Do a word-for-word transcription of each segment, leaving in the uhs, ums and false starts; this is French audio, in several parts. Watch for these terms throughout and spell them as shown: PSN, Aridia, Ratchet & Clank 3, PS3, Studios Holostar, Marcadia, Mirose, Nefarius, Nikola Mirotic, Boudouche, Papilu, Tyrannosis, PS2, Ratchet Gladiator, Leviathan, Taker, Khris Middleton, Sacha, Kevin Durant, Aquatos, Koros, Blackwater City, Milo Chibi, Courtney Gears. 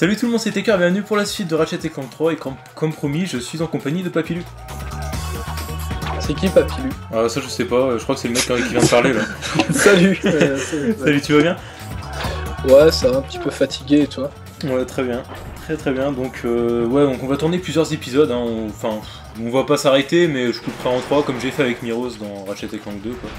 Salut tout le monde, c'est Taker, bienvenue pour la suite de Ratchet et Clank trois, et com comme promis, je suis en compagnie de Papilu. C'est qui Papilu? Ah ça je sais pas, je crois que c'est le mec qui vient de parler là. Salut euh, Salut, salut, tu vas bien? Ouais, ça va, un petit peu fatigué, et toi? Ouais, très bien, très très bien, donc euh, ouais, donc on va tourner plusieurs épisodes, hein. on... enfin, on va pas s'arrêter, mais je couperai en trois comme j'ai fait avec Mirose dans Ratchet et Clank deux, quoi.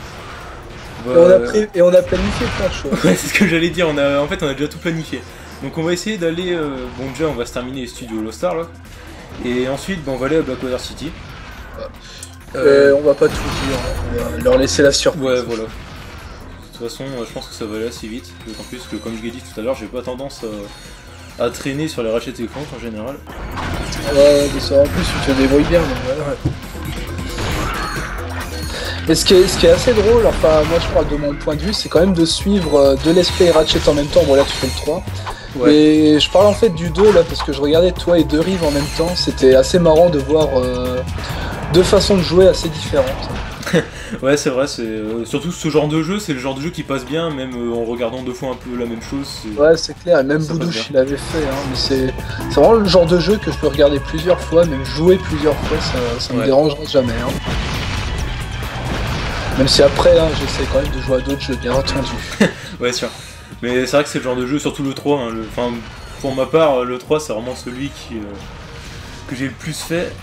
Bah, et, on a pris... et on a planifié plein de choses. Ouais, c'est ce que j'allais dire, on a... en fait on a déjà tout planifié. Donc on va essayer d'aller, euh, bon déjà on va se terminer les studios Holostar là, et ensuite bah, on va aller à Blackwater City. Ouais. Euh, euh, on va pas tout dire, hein. On va leur laisser la surprise. Ouais voilà. De toute façon je pense que ça va aller assez vite, d'autant plus que comme je l'ai dit tout à l'heure j'ai pas tendance à, à traîner sur les Ratchet et Clank en général. Ouais mais ça en plus tu te débrouilles bien donc voilà. Ouais. Et ce qui, est, ce qui est assez drôle, enfin moi je crois que de mon point de vue, c'est quand même de suivre de l'Esprit Ratchet en même temps. Bon là tu fais le trois. Ouais. Et je parle en fait du deux là parce que je regardais toi et deux rives en même temps. C'était assez marrant de voir euh, deux façons de jouer assez différentes. Ouais c'est vrai, c'est euh, surtout ce genre de jeu, c'est le genre de jeu qui passe bien, même euh, en regardant deux fois un peu la même chose. Ouais c'est clair, et même Boudouche il l'avait fait, hein, mais c'est vraiment le genre de jeu que je peux regarder plusieurs fois, même jouer plusieurs fois, ça, ça me ouais. dérangera jamais. Hein. Même si après, hein, j'essaie quand même de jouer à d'autres jeux, bien entendu. Ouais, sûr. Mais c'est vrai que c'est le genre de jeu, surtout le trois. Hein, le... Enfin, pour ma part, le trois, c'est vraiment celui qui, euh, que j'ai le plus fait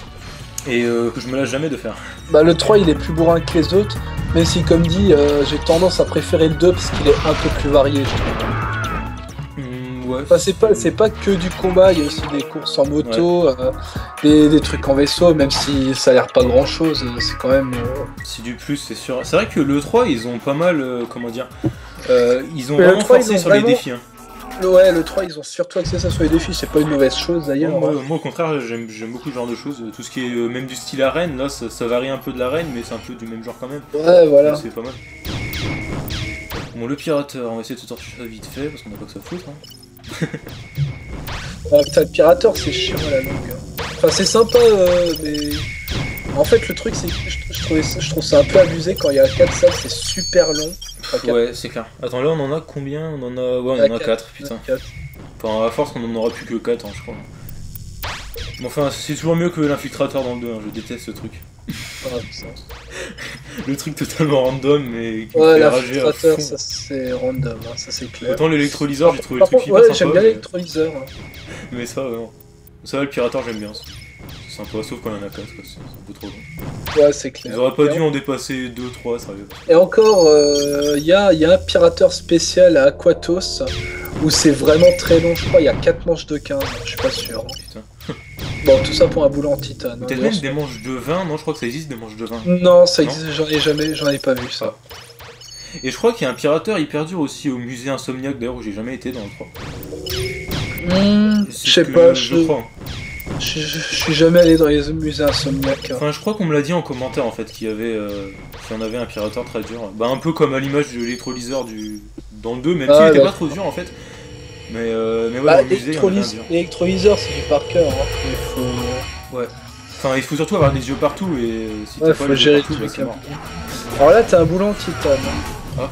et euh, que je me lâche jamais de faire. Bah, le trois, il est plus bourrin que les autres, mais si, comme dit, euh, j'ai tendance à préférer le deux parce qu'il est un peu plus varié, je trouve. Mmh, ouais. Enfin, c'est pas, pas que du combat, il y a aussi des courses en moto, ouais. euh, des, des trucs en vaisseau, même si ça a l'air pas grand chose, c'est quand même... Euh... C'est du plus, c'est sûr. C'est vrai que le trois, ils ont pas mal, euh, comment dire, euh, ils ont vraiment forcé sur les défis. Hein. Ouais, le trois, ils ont surtout axé ça sur les défis, c'est pas une mauvaise chose d'ailleurs. Oh, moi, ouais. moi, au contraire, j'aime beaucoup ce genre de choses. Tout ce qui est euh, même du style arène, là, ça, ça varie un peu de l'arène, mais c'est un peu du même genre quand même. Ouais, voilà. C'est pas mal. Bon, le pirateur, on va essayer de se torcher ça vite fait, parce qu'on a pas que ça foutre. Hein. Ouais, putain, le pirateur, c'est chiant à la longue. Enfin, c'est sympa, euh, mais... En fait, le truc, c'est que je, je, je trouve ça un peu abusé quand il y a quatre salles, c'est super long. Enfin, ouais, c'est clair. Attends, là, on en a combien? On en a... Ouais, on en a quatre, putain. quatre. Enfin, à force, on en aura plus que quatre, hein, je crois. Mais enfin, c'est toujours mieux que l'infiltrateur dans le deux, hein. Je déteste ce truc. Ah, putain. Le truc totalement random, mais... Qui ouais, l'infiltrateur, ça, c'est random, hein, ça, c'est clair. Autant l'électrolyseur, j'ai trouvé le truc hyper sympa. Ouais, j'aime bien l'électrolyseur. Hein. Mais ça, ouais, non. Ça, le pirateur, j'aime bien, ça. C'est sympa, sauf quand il y en a quatre, c'est un peu trop long. Ouais, c'est clair. Ils auraient pas dû en dépasser deux trois, sérieux. Et encore, il euh, y, a, y a un pirateur spécial à Aquatos, où c'est vraiment très long, je crois, il y a quatre manches de quinze, je suis pas sûr. Putain. Bon, tout ça pour un boulot en titane. Peut-être même des manches de vingt, non, je crois que ça existe, des manches de vingt. Non, ça existe, j'en ai jamais, j'en ai pas vu ça. Ah. Et je crois qu'il y a un pirateur hyper dur aussi au musée Insomniac, d'ailleurs, où j'ai jamais été dans le trois. Mmh, je sais pas, je crois. Je, je, je suis jamais allé dans les musées Insomniac. Enfin, je crois qu'on me l'a dit en commentaire en fait qu'il y avait, euh, qu'il y en avait un pirateur très dur. Bah, un peu comme à l'image de l'électrolyseur du... dans le deux, même ah, s'il était bah, pas trop dur en fait. Mais, euh, mais ouais, bah, l'électrolyseur c'est du par cœur. Hein. Faut... Ouais. Enfin, il faut surtout avoir des yeux partout et si ouais, t'as pas les yeux partout, bah, c'est mort. Alors là, t'as un boulot en titane. Ah.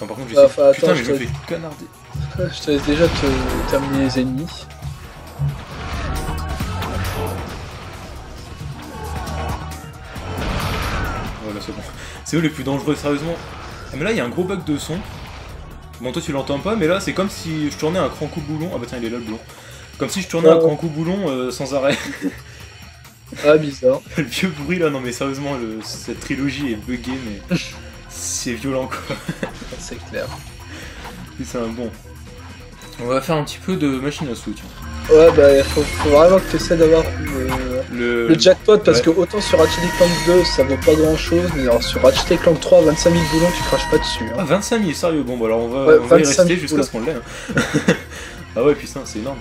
Enfin, par contre, je ah, sais. Enfin, putain, attends, mais je me fais canarder. Je te laisse déjà te terminer les ennemis. C'est eux les plus dangereux, sérieusement. Ah, mais là, il y a un gros bug de son. Bon, toi, tu l'entends pas, mais là, c'est comme si je tournais un cran coup boulon. Ah bah tiens, il est là, le boulon. Comme si je tournais oh. un cran coup boulon euh, sans arrêt. Ah, bizarre. Le vieux bruit, là, non, mais sérieusement, le... cette trilogie est buggée, mais c'est violent, quoi. C'est clair. C'est un bon. On va faire un petit peu de machine à sous, tiens. Ouais, bah, faut, faut vraiment que tu essaies d'avoir euh, le... le jackpot, parce ouais. que autant sur Ratchet et Clank deux, ça vaut pas grand chose, mais alors sur Ratchet et Clank trois, vingt-cinq mille boulons, tu craches pas dessus. Hein. Ah, vingt-cinq mille, sérieux? Bon, bah alors on va, ouais, on va y rester jusqu'à ce qu'on l'ait. Hein. Ah ouais, putain, c'est énorme.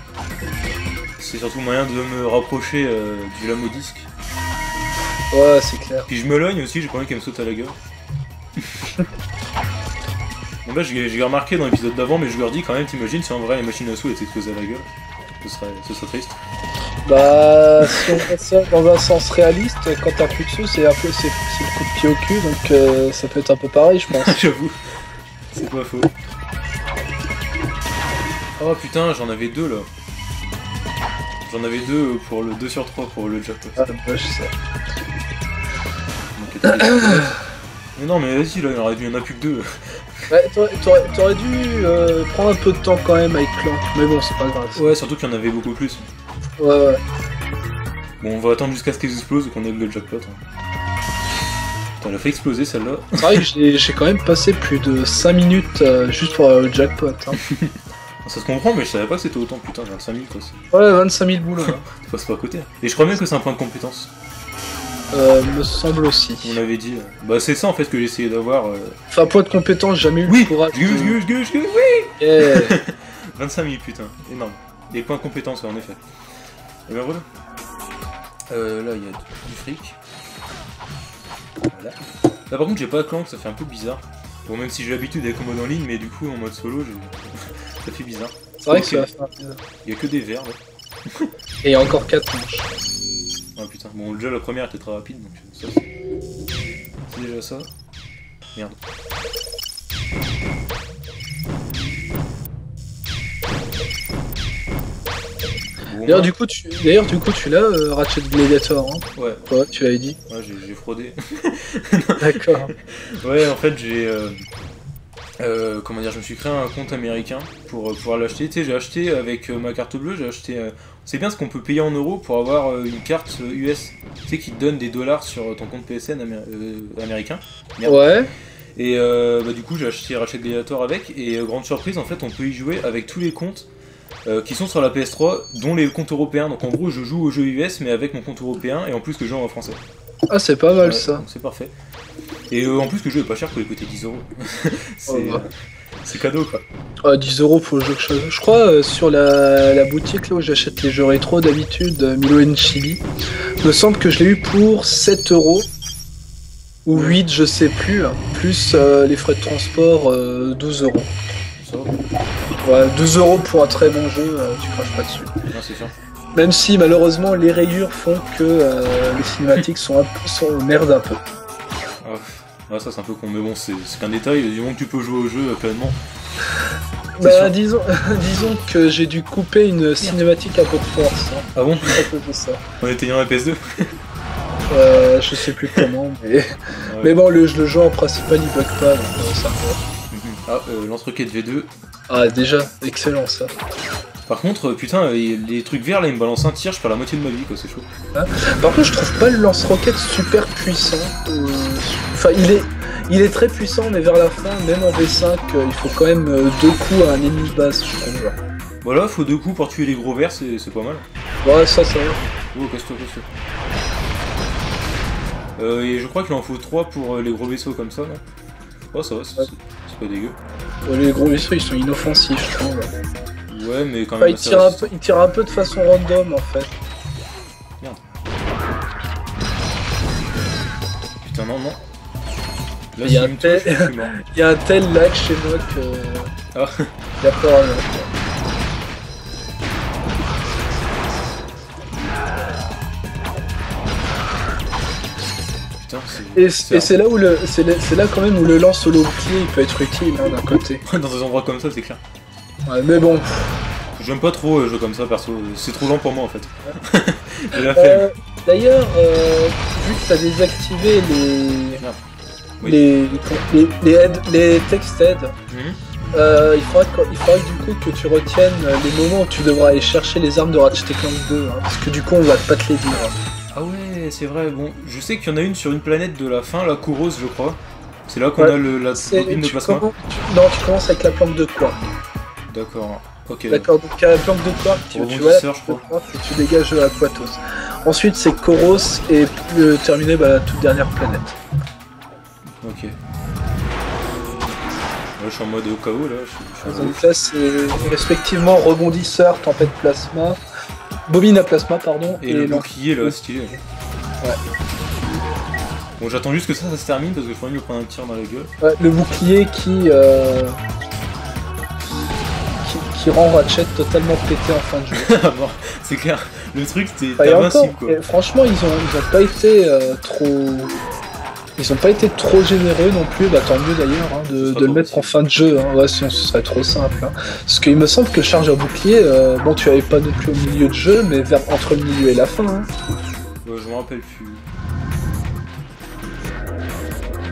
C'est surtout moyen de me rapprocher euh, du lame au disque. Ouais, c'est clair. Puis je me loigne aussi, j'ai pas envie qu'elle me saute à la gueule. Bon, bah, j'ai remarqué dans l'épisode d'avant, mais je leur dis quand même, t'imagines, si en vrai les machines à sous étaient explosées à la gueule. Ce serait, ce serait triste. Bah, si on fait ça dans un sens réaliste, quand t'as plus dessus, c'est un peu c'est le coup de pied au cul, donc euh, ça peut être un peu pareil, je pense. J'avoue, c'est pas faux. Oh, Oh putain, j'en avais deux là. J'en avais deux pour le deux sur trois pour le jackpot. Ah, vache ça. Donc, mais non, mais vas-y là, il y en aurait dû, il y en a plus que deux. Ouais, t'aurais, t'aurais dû euh, prendre un peu de temps quand même avec Clank, mais bon, c'est pas grave. Ouais, surtout qu'il y en avait beaucoup plus. Ouais, ouais. Bon, on va attendre jusqu'à ce qu'ils explosent et qu'on ait le jackpot. Putain, elle a fait exploser celle-là. C'est vrai que j'ai quand même passé plus de cinq minutes euh, juste pour euh, le jackpot. Hein. Ça se comprend, mais je savais pas que c'était autant, putain, vingt-cinq mille quoi. Ouais, vingt-cinq mille boules. Hein. Tu passes pas à côté. Et je crois même que c'est un point de compétence. Euh, me semble aussi. On l'avait dit. Bah, c'est ça en fait que j'essayais d'avoir. Euh... Enfin, point de compétence, jamais eu oui le courage. Oui, oui, oui, oui, oui. Yeah. vingt-cinq mille, putain, énorme. Et point de compétence, ouais, en effet. Et ben voilà. Euh, là, il y a du fric. Voilà. Là, par contre, j'ai pas Clank, ça fait un peu bizarre. Bon, même si j'ai l'habitude d'être en mode en ligne, mais du coup, en mode solo, je... ça fait bizarre. C'est vrai okay. que ça va faire bizarre. Il y a que des verres, là. Et il y a encore quatre manches. Ah putain, bon déjà la première était très rapide donc ça c'est déjà ça. Merde. Bon, D'ailleurs du coup tu D'ailleurs du coup tu l'as euh, Ratchet Gladiator hein. Ouais. Ouais, tu l'avais dit. Ouais, j'ai fraudé. D'accord. Ouais, en fait j'ai euh... Euh, comment dire, je me suis créé un compte américain pour euh, pouvoir l'acheter. Tu sais, j'ai acheté avec euh, ma carte bleue, j'ai acheté. Euh, c'est bien ce qu'on peut payer en euros pour avoir euh, une carte euh, U S. Tu sais, qui te donne des dollars sur ton compte P S N améri euh, américain. Merde. Ouais. Et euh, bah, du coup, j'ai acheté Ratchet Gladiator avec. Et euh, grande surprise, en fait, on peut y jouer avec tous les comptes euh, qui sont sur la P S trois, dont les comptes européens. Donc en gros, je joue au jeu U S, mais avec mon compte européen et en plus que je joue en français. Ah, c'est pas mal ouais, ça. C'est parfait. Et euh, en plus que le jeu est pas cher pour les côtés dix euros. C'est oh, bah. euh, cadeau quoi. Ah, dix euros pour le jeu que je Je crois euh, sur la, la boutique là où j'achète les jeux rétro d'habitude, euh, Milo Chibi, me semble que je l'ai eu pour sept euros ou huit, je sais plus, hein, plus euh, les frais de transport euh, douze euros. Ça va. Ouais, douze euros pour un très bon jeu, euh, tu craches pas dessus. Non, c'est sûr. Même si malheureusement les rayures font que euh, les cinématiques sont, un peu, sont merde un peu. Ah, ah ça c'est un peu con, mais bon c'est qu'un détail, du moment que tu peux jouer au jeu pleinement. Bah disons, disons que j'ai dû couper une cinématique à peu de force. Hein. Ah bon? On était dans la P S deux. euh, Je sais plus comment, mais... Ah ouais. Mais bon, le, le jeu en principal il bug pas, donc euh, ça va. Ah, euh, lance-roquette V deux. Ah déjà, excellent ça. Par contre, putain, les trucs verts là, ils me balancent un tir, je perds la moitié de ma vie, quoi, c'est chaud. Ah, par contre, je trouve pas le lance-roquette super puissant. Euh, enfin, il est, il est très puissant, mais vers la fin, même en V cinq, euh, il faut quand même euh, deux coups à un ennemi de base, je trouve. Voilà, faut deux coups pour tuer les gros verts, c'est pas mal. Ouais, ça, ça va. Oh, casse-toi, casse-toi. Euh, et je crois qu'il en faut trois pour euh, les gros vaisseaux comme ça, non? Oh, ça va, c'est ouais. Pas dégueu. Ouais, les gros vaisseaux, ils sont inoffensifs, je trouve. Là. Ouais, mais quand même. Bah, il, tire un peu, il tire un peu de façon random en fait. Merde. Putain, non, non. Là, il y, tel... y a un tel lag chez moi que. Ah. Il y a peur à moi. Putain, c'est. Et c'est là où le. C'est là, là quand même où le lance au low-pied il peut être utile hein, d'un côté. Dans des endroits comme ça, c'est clair. Ouais, mais bon. J'aime pas trop les jeux comme ça perso, c'est trop lent pour moi en fait. Ouais. euh, D'ailleurs, euh, vu que t'as désactivé les... Ah. Oui. les les les, aide, les text aides, mm-hmm. euh, il faudrait il faudrait du coup que tu retiennes les moments où tu devras aller chercher les armes de Ratchet Clank deux, hein, parce que du coup on va pas te les dire. Ah ouais, c'est vrai. Bon, je sais qu'il y en a une sur une planète de la fin, la Koros, je crois. C'est là qu'on ouais. a le la bobine de plasma. Commences... Non, tu commences avec la planque de quoi? D'accord, ok. D'accord, donc à la planque de quark, tu, oh, tu vois, sœur, la planque de quark, tu dégages Aquatos. Ensuite, c'est Koros et euh, terminer bah, la toute dernière planète. Ok. Là, je suis en mode au chaos, là. Je, je donc là, c'est respectivement rebondisseur, tempête plasma, bobine à plasma, pardon. Et, et le bouclier, là, stylé. Ouais. Bon, j'attends juste que ça, ça se termine, parce que je crois qu'il me prend un tir dans la gueule. Ouais, le bouclier qui... Euh... qui rend Ratchet totalement pété en fin de jeu. C'est clair, le truc c'est invincible quoi. Et franchement ils ont, ils ont pas été euh, trop Ils ont pas été trop généreux non plus, bah tant mieux d'ailleurs, hein, de, de le mettre en fin de jeu, hein. Ouais, sinon ce serait trop simple. Hein. Parce qu'il me semble que charge à bouclier, euh, bon tu avais pas non plus au milieu de jeu, mais vers, entre le milieu et la fin. Hein. Euh, je m'en rappelle plus.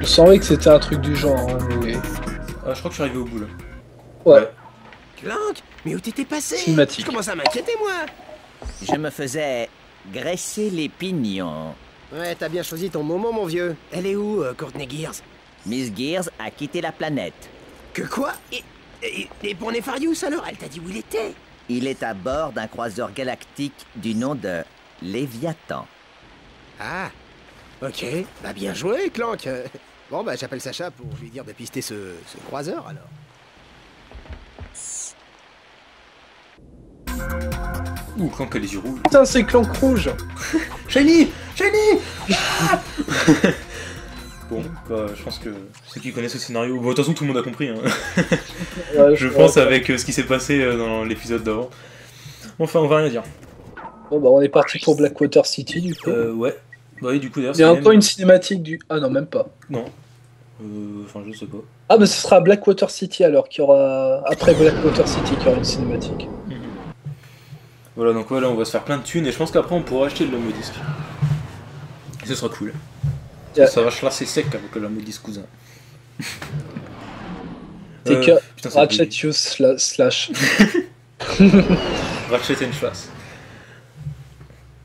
Je savais que c'était un truc du genre, hein, mais... Ah, je crois que je suis arrivé au bout là. Ouais. ouais. Clank, mais où t'étais passé? Cinématique. Je commence à m'inquiéter moi. Je me faisais graisser les pignons. Ouais, t'as bien choisi ton moment, mon vieux. Elle est où, euh, Courtney Gears? Miss Gears a quitté la planète. Que quoi? Et, et, et pour Nefarius, alors? Elle t'a dit où il était? Il est à bord d'un croiseur galactique du nom de Leviathan. Ah, ok. Bah bien joué, Clank. Bon, bah j'appelle Sacha pour lui dire de pister ce, ce croiseur, alors. Ouh, Clank a les yeux rouges. Putain, c'est Clank rouge. Génie. Génie. Ah. Bon, bah, je pense que ceux qui connaissent le scénario... Bon, de toute façon, tout le monde a compris. Hein. Ouais, je pense ouais, avec ouais. ce qui s'est passé dans l'épisode d'avant. Enfin, on va rien dire. Bon, bah, on est parti pour Blackwater City, du coup. Euh, ouais. Bah oui, du coup, d'ailleurs... Il y a encore même... une cinématique du... Ah non, même pas. Non. Euh, enfin, je sais pas. Ah, bah, ce sera Blackwater City, alors, qu'il y aura... Après Blackwater City, qu'il y aura une cinématique. Mm-hmm. Voilà, donc voilà, ouais, on va se faire plein de thunes et je pense qu'après on pourra acheter le lame disque. Et ce sera cool. Yeah. Ça va chlasser sec avec le lame disque cousin. Taker, euh, Ratchet you sla slash. Ratchet and slash.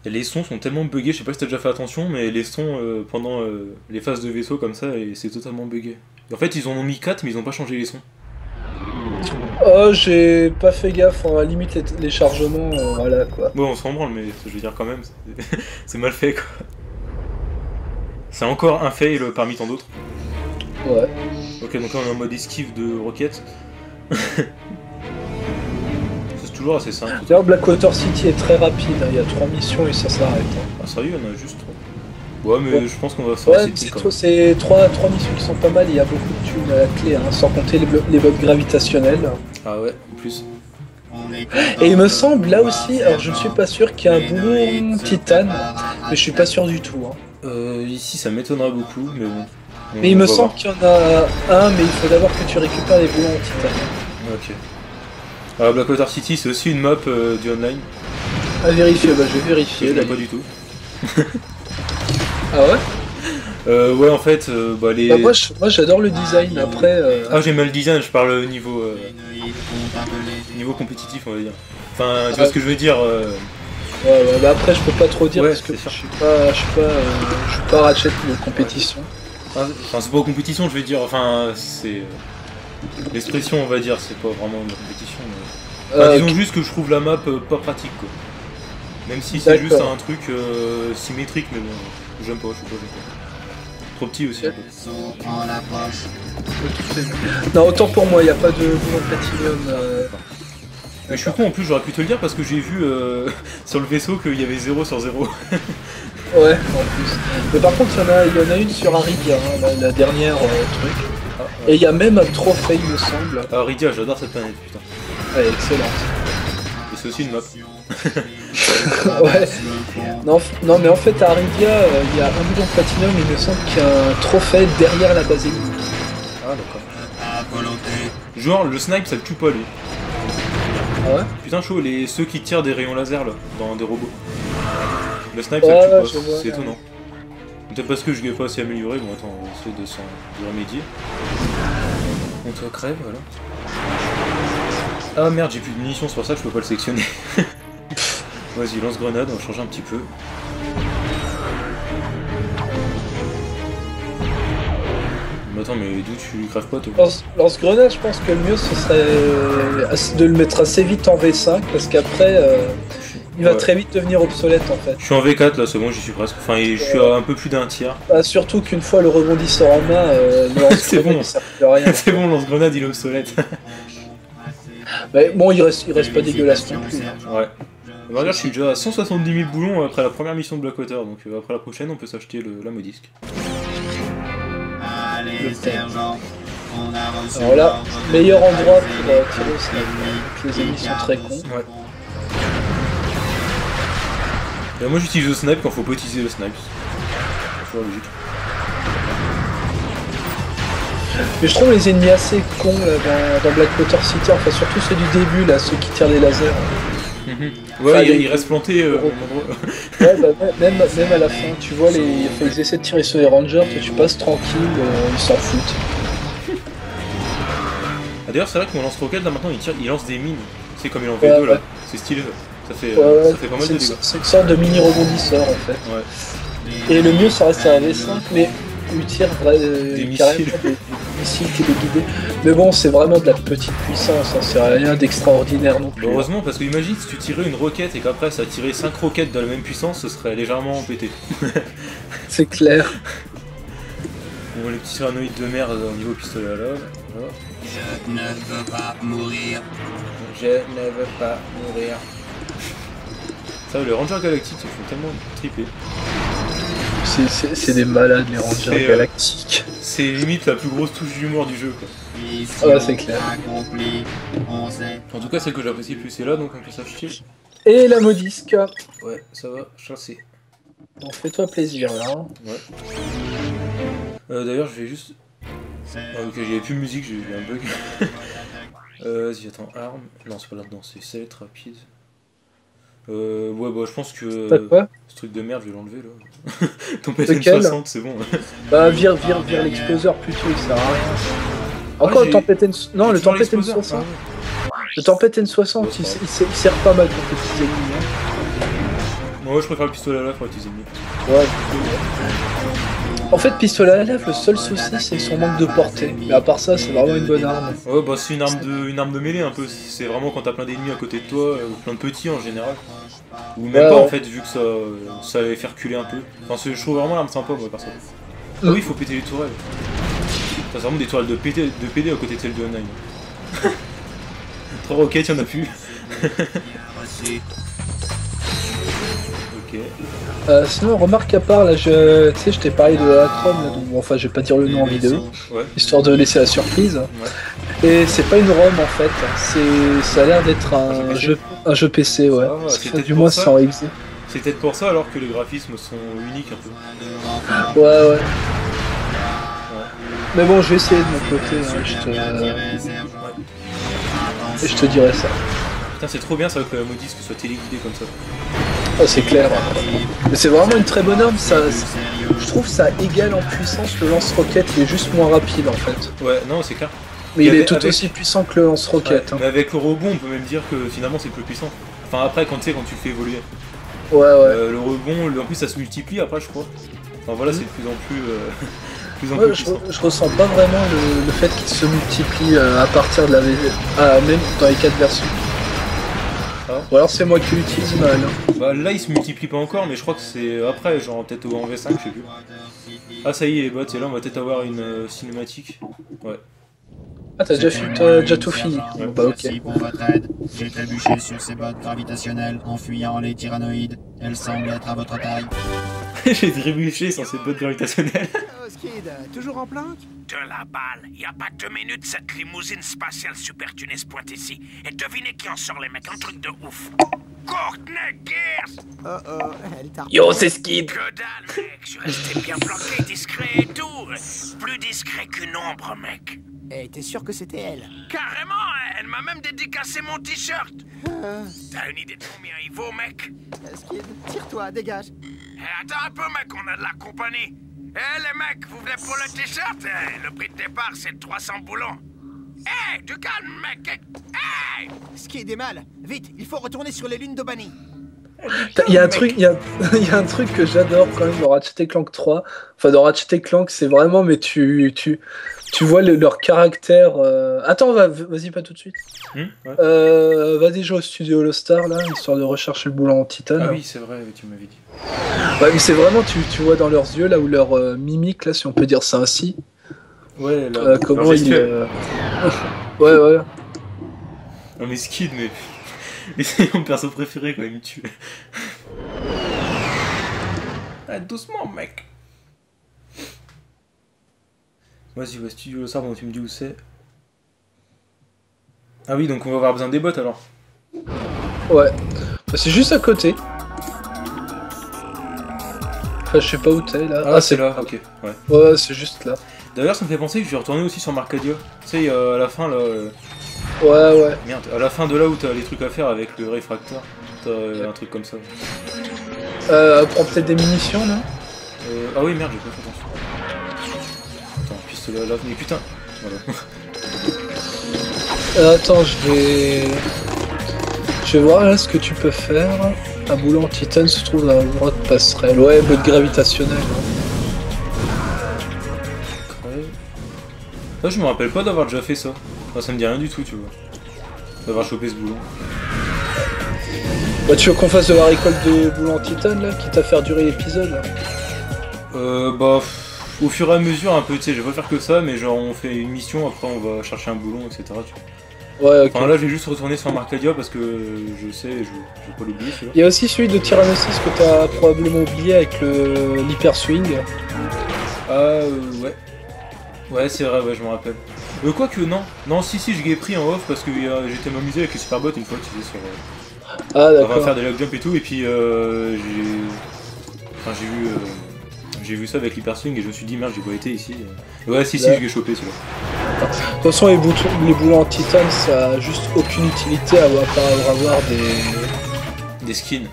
Et les sons sont tellement buggés, je sais pas si t'as déjà fait attention, mais les sons euh, pendant euh, les phases de vaisseau comme ça, c'est totalement buggé. En fait, ils en ont mis quatre, mais ils ont pas changé les sons. Oh, j'ai pas fait gaffe, on limite les, les chargements, euh, voilà quoi. Bon, on s'en branle, mais je veux dire quand même, c'est mal fait quoi. C'est encore un fail parmi tant d'autres. Ouais. Ok, donc là on est en mode esquive de roquette. C'est toujours assez simple. D'ailleurs, Blackwater City est très rapide, hein. Il y a trois missions et ça s'arrête. Hein. Ah, sérieux, il y en a juste trois. Ouais, mais ouais. je pense qu'on va faire ouais, c'est trois, trois missions qui sont pas mal, il y a beaucoup de thunes à la clé, hein, sans compter les, les bugs gravitationnels. Ah ouais, en plus. Et il me semble, là aussi, alors je ne suis pas sûr qu'il y a un boulon titane, mais je suis pas sûr du tout. Hein. Euh, ici, ça m'étonnera beaucoup, mais bon. On mais il me semble qu'il y en a un, mais il faut d'abord que tu récupères les boulons titane. Ok. Alors, Blackwater City, c'est aussi une map euh, du online. À vérifier, bah je vais vérifier. Là, pas du tout. Ah ouais? Euh, ouais, en fait, euh, bah les. Bah, moi j'adore le design après. Euh... Ah, j'aime le design, je parle niveau. Euh... niveau compétitif, on va dire. Enfin, tu ah, vois ouais. ce que je veux dire. Euh... Ouais, ouais, bah après, je peux pas trop dire ouais, parce que sûr. je suis pas. Je suis pas, euh, je suis pas Ratchet de compétition. Ouais. Enfin, c'est pas compétition, je veux dire. Enfin, c'est. L'expression, on va dire, c'est pas vraiment une compétition. Mais... Euh, enfin, disons juste que je trouve la map pas pratique, quoi. Même si c'est juste un truc euh, symétrique, mais bon. J'aime pas, je sais pas, j'aime pas. Trop petit aussi. Ouais. Non, autant pour moi, il n'y a pas de boulon platinum. Euh... Mais je suis con, en plus, j'aurais pu te le dire parce que j'ai vu euh, sur le vaisseau qu'il y avait zéro sur zéro. Ouais, en plus. Mais par contre, il y, y en a une sur Aridia, hein, la, la dernière euh, truc. Ah, ouais. Et il y a même un trophée, il me semble. Aridia, j'adore cette planète, putain. Elle est excellente. Et c'est aussi une map. Ouais. Non, non mais en fait à Aridia il euh, y a un boulon platinum et il me semble qu'il y a un trophée derrière la base éliminique. Ah d'accord. Genre le snipe ça le tue pas lui. Ah ouais. Putain chaud les ceux qui tirent des rayons laser là dans des robots. Le snipe ouais, ça le tue pas, c'est étonnant. Ouais. Peut-être parce que je l'ai pas assez amélioré, bon attends on essaie de s'en remédier. On te crève voilà. Ah merde j'ai plus de munitions c'est pour ça que je peux pas le sectionner. Vas-y, lance-grenade, on va changer un petit peu. Mais attends, mais d'où tu crèves pas, toi ? Lance-grenade, je pense que le mieux, ce serait de le mettre assez vite en V cinq, parce qu'après, euh, il va ouais. très vite devenir obsolète, en fait. Je suis en V quatre, là, c'est bon, j'y suis presque. Enfin, je suis à un peu plus d'un tiers. Bah, surtout qu'une fois le rebondisseur en main, euh, c'est bon, c'est bon, lance-grenade, il est obsolète. Mais bon, il reste, il reste pas dégueulasse non plus. Ouais. Bah regarde, je suis déjà à cent soixante-dix mille boulons après la première mission de Blackwater, donc euh, après la prochaine, on peut s'acheter le lame au disque. Allez, sergent, on avance. Alors là, meilleur endroit pour euh, tirer au sniper, parce que les ennemis sont très cons. Ouais. Et moi, j'utilise le snipe quand faut pas utiliser le snipe. C'est toujours logique. Mais je trouve les ennemis assez cons là, dans, dans Blackwater City, enfin surtout ceux du début là, ceux qui tirent les lasers. Mm-hmm. Ouais, enfin, il, les... il reste planté. Euh... Ouais, bah, même, même à la fin, tu vois, les... enfin, ils essaient de tirer sur les rangers, toi, tu passes tranquille, euh, ils s'en foutent. Ah, d'ailleurs, c'est vrai que mon lance-roquette là maintenant il, tire, il lance des mines, c'est comme il en fait ouais, deux là, ouais. C'est stylé, ça fait, ouais, euh, ça fait pas mal de dégâts. C'est une sorte de mini rebondisseur en fait. Ouais. Et le mieux ça reste un V cinq, mais lui tire vrai, euh, des missiles, des, des missiles téléguidés. Mais bon, c'est vraiment de la petite puissance, hein, c'est rien d'extraordinaire non plus. Bah heureusement, parce que imagine si tu tirais une roquette et qu'après ça tirait cinq roquettes de la même puissance, ce serait légèrement pété. C'est clair. Bon, les petits tyrannoïdes de merde au niveau pistolet à l'homme. Voilà. Je ne veux pas mourir. Je ne veux pas mourir. Ça, le Ranger Galactique, ça fait tellement triper. C'est des malades les Rangers Galactiques. Euh, c'est limite la plus grosse touche d'humour du jeu quoi. Ah ouais, c'est clair. En tout cas celle que j'apprécie le plus c'est là donc on peut s'acheter. Et la modisque. Ouais ça va chasser. Donc fais-toi plaisir là. Hein. Ouais. Euh, D'ailleurs je vais juste. Ah, ok j'avais plus de musique, j'ai eu un bug. euh, Vas-y attends, arme. Non c'est pas là-dedans, c'est celle rapide. Euh, ouais, bah je pense que. T'as quoi? Ce truc de merde, je vais l'enlever là. Ton P T N soixante, c'est bon. Bah, vire, vire, vire l'exploseur plutôt, il sert à rien. Encore le Tempête N soixante. Non, le Tempête N soixante. Le Tempête N soixante, il sert pas mal contre les petits ennemis. Moi, je préfère le pistolet à lave pour les petits ennemis. Ouais, en fait, pistolet à lave, le seul souci, c'est son manque de portée. Mais à part ça, c'est vraiment une bonne arme. Ouais, bah, c'est une arme de une arme de mêlée un peu. C'est vraiment quand t'as plein d'ennemis à côté de toi, ou plein de petits en général. Ou même ouais, pas ouais. En fait, vu que ça, ça allait faire culer un peu. Enfin, je trouve vraiment l'arme sympa, moi, par ça. Ah oui, il faut péter les tourelles. T'as vraiment des tourelles de, pété, de P D à côté de celle de Nine. Trois roquettes, y'en a plus. Ok. Euh, sinon, remarque à part, là, je, tu sais, je t'ai parlé de Akron, bon, enfin, je vais pas dire le nom en vidéo, ouais. Histoire de laisser la surprise. Ouais. Et c'est pas une ROM en fait, c'est, ça a l'air d'être un, un jeu, un jeu P C, ouais. Ah, c'est du moins sans X. C'est peut-être pour ça alors que les graphismes sont uniques un peu. Ouais, ouais. ouais. Mais bon, je vais essayer de mon côté, hein, je te, euh, ouais. Et je te dirai ça. Putain, c'est trop bien ça que la modisque soit téléguidée comme ça. Ah, c'est clair. Mais c'est vraiment une très bonne arme. Ça, je trouve ça égale en puissance le lance-roquette. Il est juste moins rapide en fait. Ouais, non, c'est clair. Mais il, il est tout avec... aussi puissant que le lance-roquette. Ouais, hein. Mais avec le rebond, on peut même dire que finalement c'est plus puissant. Enfin, après, quand tu sais, quand tu le fais évoluer. Ouais, ouais. Euh, le rebond, le... en plus, ça se multiplie après, je crois. Enfin, voilà, mmh. C'est de plus en plus. Euh... plus en ouais, plus je, puissant. Je ressens pas vraiment le, le fait qu'il se multiplie euh, à partir de la V V. Ah, même dans les quatre versions. Ah. Ou alors c'est moi qui l'utilise mal. Bah là il se multiplie pas encore mais je crois que c'est après genre peut-être en V cinq je sais plus. Ah ça y est bah t'es là on va peut-être avoir une euh, cinématique. Ouais. Ah t'as déjà, euh, déjà tout fini. Ouais. Bah ok. J'ai trébuché sur ces bottes gravitationnelles en fuyant les tyrannoïdes. Elles semblent être à votre taille. J'ai trébuché sur ces bottes gravitationnelles. Skid, toujours en planque? De la balle, y a pas deux minutes, cette limousine spatiale super tunée se pointe ici. Et devinez qui en sort les mecs, un truc de ouf. Courtney Gears! Oh oh, elle t'a... Yo, c'est Skid! Que dalle, mec, je suis resté bien planqué, discret et tout. Plus discret qu'une ombre, mec. Eh, hey, t'es sûr que c'était elle? Carrément, elle m'a même dédicacé mon t-shirt. Euh... T'as une idée de combien il vaut, mec? Euh, Skid, tire-toi, dégage. Eh, attends un peu, mec, on a de la compagnie. Eh hey, les mecs, vous venez pour le t-shirt? Hey, le prix de départ c'est trois cents boulons. Eh, hey, du calme mec. Eh hey. Skid est mal. Vite, il faut retourner sur les lunes d'Obani. Il y a un truc, il y, a, y a un truc que j'adore quand même dans Ratchet Clank trois. Enfin dans Ratchet Clank, c'est vraiment mais tu tu tu vois le, leur caractère. Euh... Attends, va, vas-y pas tout de suite. Hmm, ouais. euh, va déjà au studio Holostar là, histoire de rechercher le boulon en titane. Ah oui, c'est vrai, tu m'avais dit. Ouais, mais c'est vraiment tu tu vois dans leurs yeux là ou leur euh, mimique là, si on peut dire ça ainsi. Ouais. Là, euh, comment il euh... Ouais ouais. Non mais Skid mais. Mais c'est mon perso préféré quand il me tue. Ah, doucement, mec. Vas-y, vas-y, studio ça, bon, tu me dis où c'est. Ah oui, donc on va avoir besoin des bottes alors. Ouais, enfin, c'est juste à côté. Enfin, je sais pas où t'es là. Ah, ah c'est là, ok. Ouais, ouais c'est juste là. D'ailleurs, ça me fait penser que je vais retourner aussi sur Marcadia. Tu sais, euh, à la fin, là... Euh... Ouais, ouais. Merde, à la fin de là où t'as les trucs à faire avec le réfracteur, t'as euh, un truc comme ça. Euh, prends peut-être des munitions, non euh, Ah oui, merde, j'ai pas fait attention. Attends, pistolet à lave, mais putain. Voilà. Euh, attends, je vais... Je vais voir là ce que tu peux faire. Un boulot en titane se trouve à la droite passerelle. Ouais, botte gravitationnelle. Là, je me rappelle pas d'avoir déjà fait ça. Enfin, ça me dit rien du tout, tu vois. D'avoir chopé ce boulon. Bah, tu veux qu'on fasse de la récolte de boulons en titane, là, quitte à faire durer l'épisode? Euh, bah, au fur et à mesure, un peu, tu sais, je vais pas faire que ça, mais genre, on fait une mission, après, on va chercher un boulon, et cetera. Tu vois. Ouais, ok. Enfin, là, j'ai juste retourné sur Marcadia parce que je sais, je, je vais pas l'oublier, celui-là. Il y a aussi celui de Tyrannosis que t'as probablement oublié avec l'hyper swing. Ah, euh, ouais. Ouais, c'est vrai, ouais, je me rappelle. Euh, quoi que non, non, si, si, je l'ai pris en off parce que euh, j'étais m'amuser avec les superbots une fois, tu sais, sur. Euh... Ah, d'accord. On va faire des lock jump et tout, et puis euh, j'ai. Enfin, j'ai vu. Euh... J'ai vu ça avec l'hyper swing et je me suis dit, merde, j'ai pas été ici. Ouais, si, là. Si, je l'ai chopé, celui-là. De toute façon, les, les boulons en titane, ça a juste aucune utilité à part avoir des. Des skins.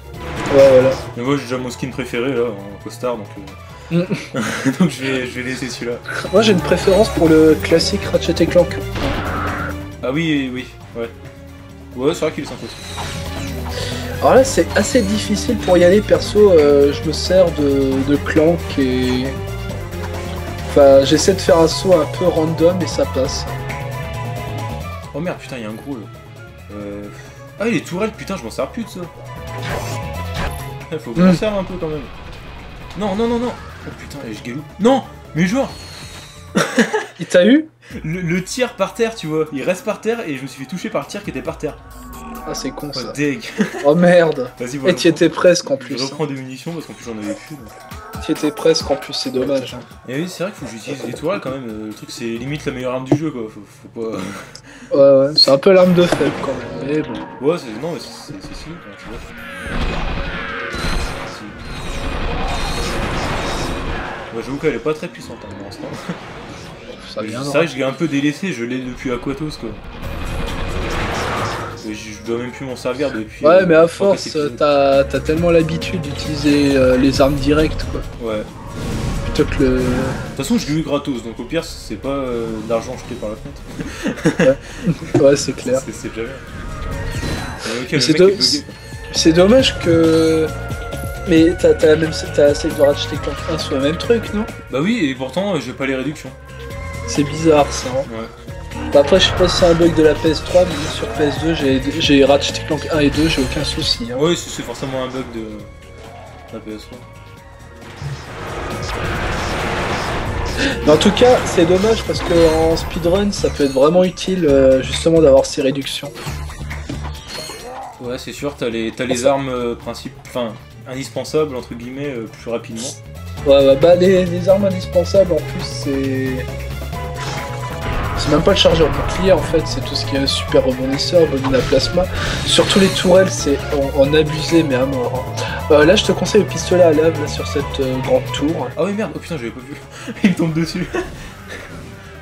Ouais, voilà. Mais moi, j'ai déjà mon skin préféré, là, en costard, donc. Euh... Donc je vais, je vais laisser celui-là. Moi j'ai une préférence pour le classique Ratchet et Clank. Ah oui, oui, ouais. Ouais, c'est vrai qu'il est sympa. Alors là c'est assez difficile pour y aller perso, euh, je me sers de, de Clank et... Enfin j'essaie de faire un saut un peu random et ça passe. Oh merde putain il y a un gros là. Euh... Ah les tourelles putain je m'en sers plus de ça. Il faut que je m'en serve un peu quand même. Non, non, non, non. Oh putain, je galou. Non, mais joueur. Il t'a eu le, le tir par terre, tu vois. Il reste par terre et je me suis fait toucher par le tir qui était par terre. Ah, c'est con ça. Oh, deg. Oh merde. Vas-y, voilà. Et tu étais presque en plus. Je reprends hein. Des munitions parce qu'en plus j'en avais plus. Tu étais presque en plus, c'est dommage. Et oui, c'est vrai qu'il faut que j'utilise les tourelles quand même. Le truc, c'est limite la meilleure arme du jeu quoi. Faut, faut pas. Ouais, ouais. C'est un peu l'arme de faible quand même. Mais bon. Ouais, c'est. Non, mais c'est si. Bah, j'avoue qu'elle est pas très puissante hein, pour l'instant. C'est vrai que je l'ai un peu délaissé, je l'ai depuis Aquatos quoi. Et je dois même plus m'en servir depuis. Ouais, euh, mais à force, t'as tellement l'habitude d'utiliser euh, les armes directes quoi. Ouais. Plutôt que le. De toute façon, je l'ai eu gratos donc au pire, c'est pas euh, de l'argent jeté par la fenêtre. Ouais, ouais c'est clair. C'est jamais. Okay, c'est do... est... Est dommage que. Mais t'as la même t'as essayé de racheter Clank un sur le même truc, non? Bah oui, et pourtant j'ai pas les réductions. C'est bizarre ça. Hein ouais. Bah après je sais pas si c'est un bug de la P S trois, mais sur P S deux j'ai racheté Clank un et deux, j'ai aucun souci. Hein. Oui, c'est forcément un bug de, de la P S trois. Mais en tout cas, c'est dommage parce que en speedrun ça peut être vraiment utile euh, justement d'avoir ces réductions. Ouais, c'est sûr, t'as les, t'as les armes euh, principales. Enfin. Indispensable entre guillemets euh, plus rapidement. Ouais bah, bah les, les armes indispensables en plus c'est... C'est même pas le chargeur bouclier en fait, c'est tout ce qui est super rebondisseur, bonne à plasma. Surtout les tourelles c'est en, en abusé mais à mort. Hein. Euh, là je te conseille le pistolet à lave là, sur cette euh, grande tour. Ah oui merde, oh putain j'avais pas vu, il me tombe dessus.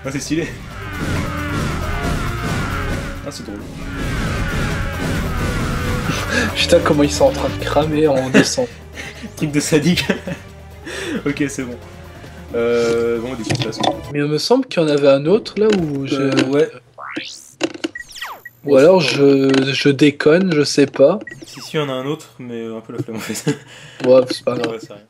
Ah c'est stylé. Ah c'est drôle. Putain, comment ils sont en train de cramer en descendant. Truc de sadique. Ok, c'est bon. Euh, bon, de toute façon. Mais il me semble qu'il y en avait un autre là où je. Euh, ouais. Ou alors je, je déconne, je sais pas. Si, si, il y en a un autre, mais un peu la flemme en fait. Ouais, c'est pas grave. Ouais,